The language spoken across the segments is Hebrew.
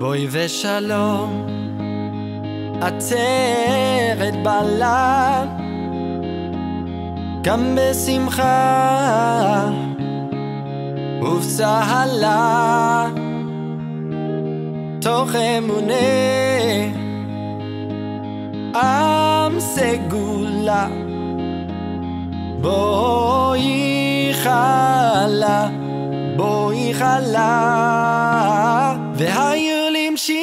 בואי ושלום, עצרת בלם, גם בשמחה ובצהלה, תוך אמונה, עם סגולה, בואי חלה, בואי חלה. והיולים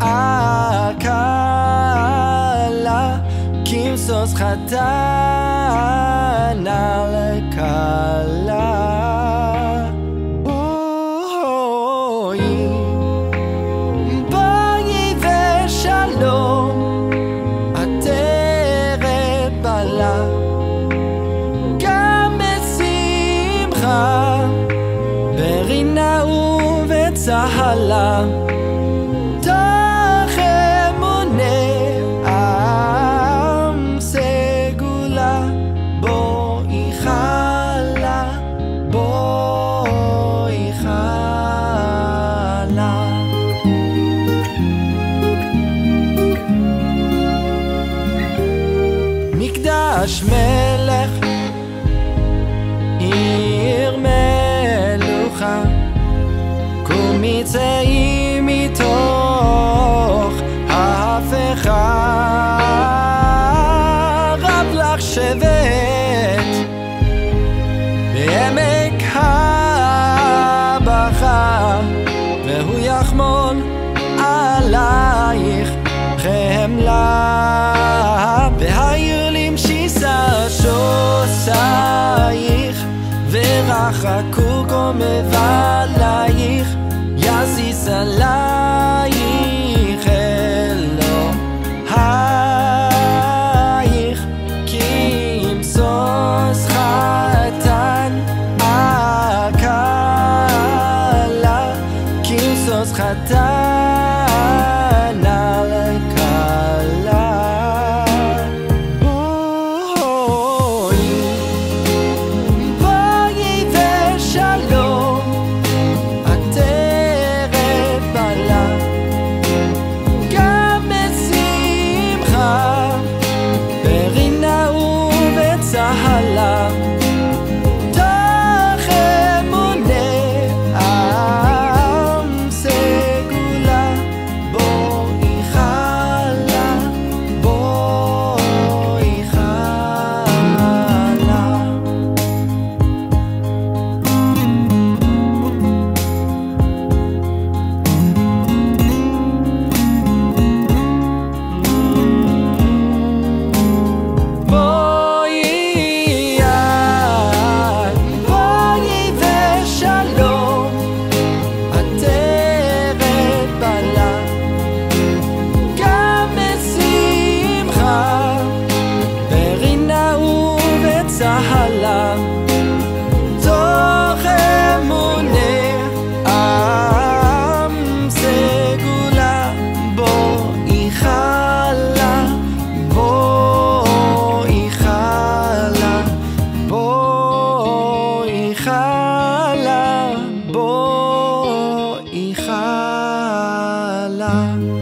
הקלה, כמסוס חתן על קלה. צהלה תוך אמונה, עם סגולה, בואי חלה, בואי חלה. מקדש מלך, עיר מלוכה, מצאי מתוך ההפכה, רב לך שבט בעמק הבכה, והוא יחמון עלייך חמלה. והיולים שיסה שוסייך, ורחקו כמבלייך, יזיז עלייך אלוהייך, כמסוס חתן הקלה, כמסוס חתן על קלה. בואי ושלום, תוך אמונה, עם סגולה, בואי חלה, בואי חלה. תוך אמונה, עם סגולה, בואי חלה, בואי חלה, בואי חלה, בואי חלה.